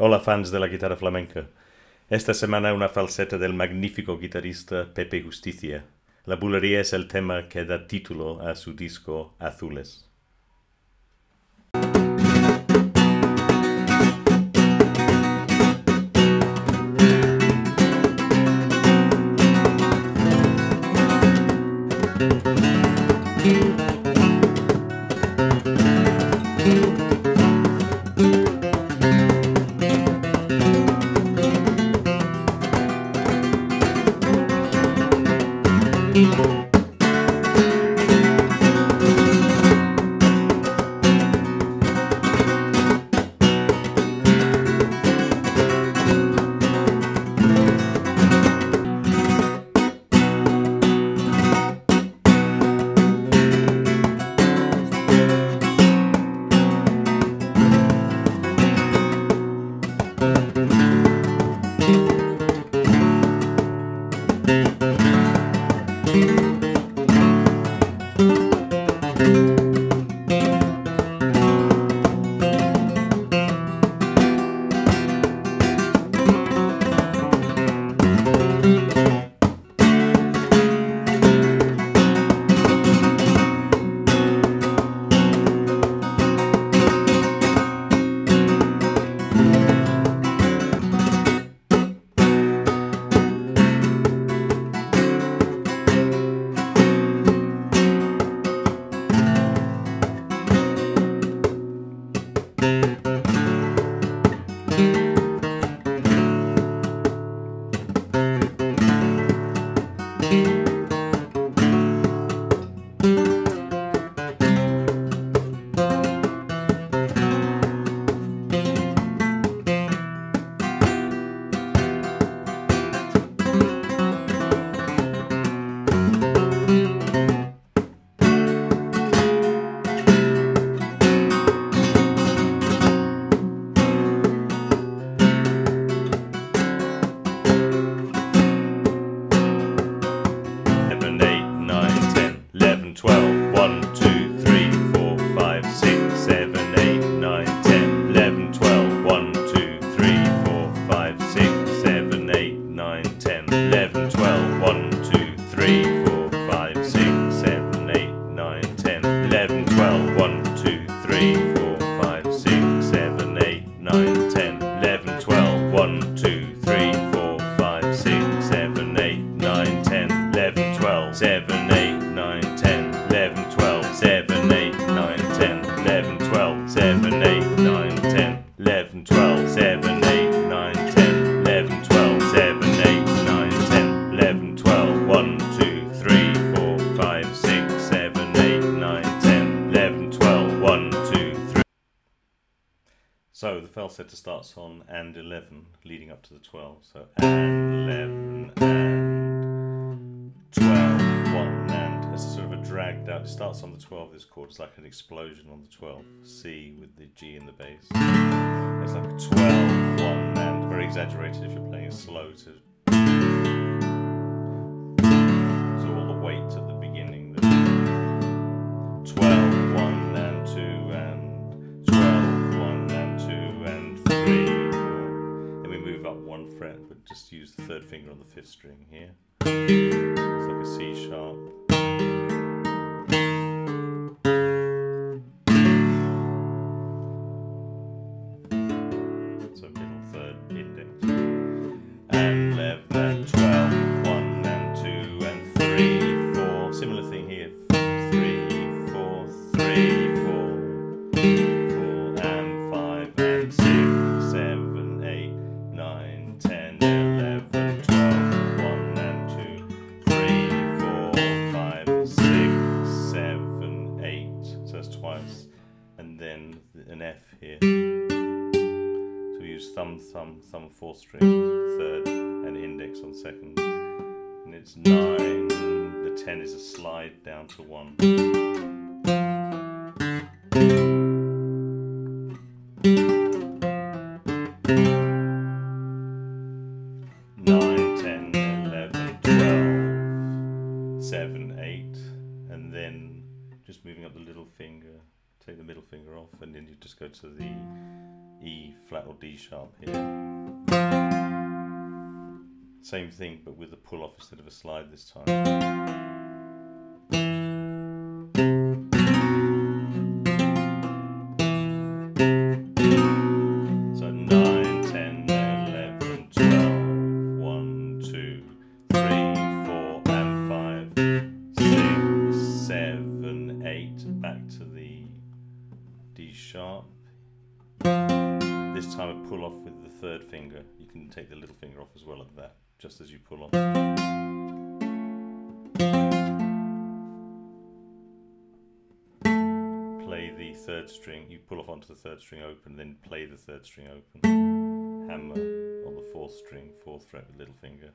Hola fans de la guitarra flamenca. Esta semana una falseta del magnífico guitarrista Pepe Justicia. La bulería es el tema que da título a su disco Azules. So the falsetta starts on and 11, leading up to the 12. So and 11 and 12, 1 and. It's sort of a dragged out. It starts on the 12. This chord is like an explosion on the 12. C with the G in the bass. It's like a 12, 1 and. Very exaggerated if you're playing it slow. So all the weight at the beginning. The 12. But just use the third finger on the fifth string here. It's like a C sharp. So middle third index. And 11 and 12, 1 and 2 and 3, 4. Similar thing here. 3, 4, 3, 4. An F here. So we use thumb fourth string, third, and index on second. And it's 9, the 10 is a slide down to 1. Just moving up the little finger, take the middle finger off, and then you just go to the E flat or D sharp here. Same thing, but with a pull off instead of a slide this time. You can take the little finger off as well at that, just as you pull off. Play the third string, you pull off onto the third string open, then play the third string open. Hammer on the fourth string, fourth fret with little finger.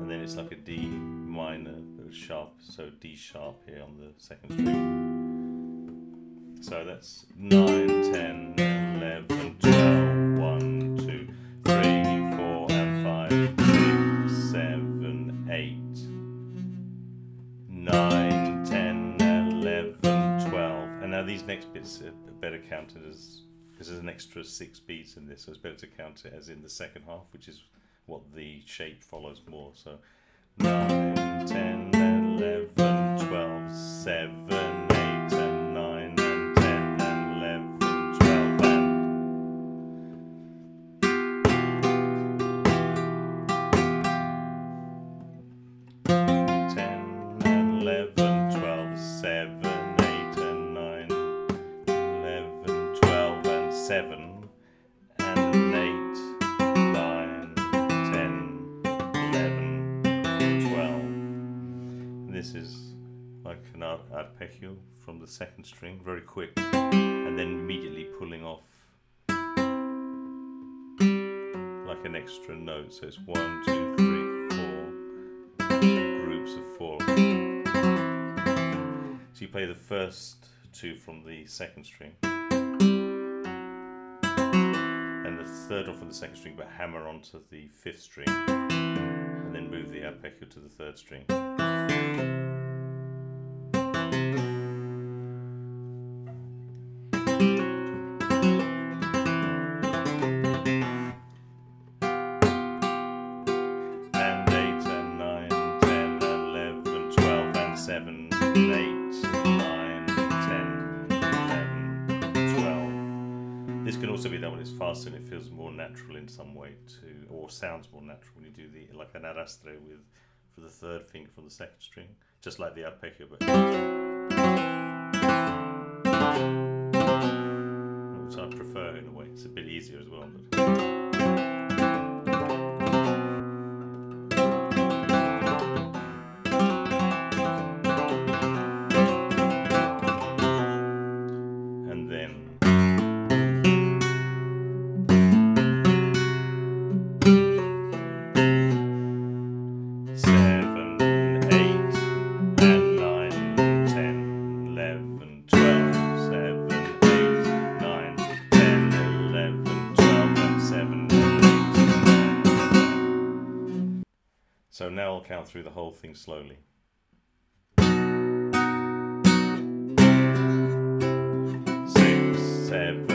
And then it's like a D minor, sharp, so D sharp here on the second string. So that's 9, 10, 11, 12, 1, 2, 3, 4, and 5, 6, 7, 8, 9, 10, 11, 12. And now these next bits are better counted as, because there's an extra 6 beats in this, so it's better to count it as in the second half, which is what the shape follows more. So 9, 10, 11, 12, 7, 8, and 9, and 10, and 11, 12, and 10, and 11, 12, 7, 8, and 9, 11, 12, and 7. This is like an arpeggio from the second string, very quick, and then immediately pulling off like an extra note. So it's 1, 2, 3, 4, groups of 4. So you play the first 2 from the second string, and the third one from the second string, but hammer onto the fifth string. And then move the arpeggio to the third string. And 8 and 9, 10 and 11, 12 and 7, 8, 9, 10, 11, 12. This can also be done when it's faster and it feels more natural in some way too. Or sounds more natural when you do the like an arrastre with for the third finger from the second string, just like the arpeggio. But which I prefer in a way. It's a bit easier as well. And then. So now I'll count through the whole thing slowly. Six, seven.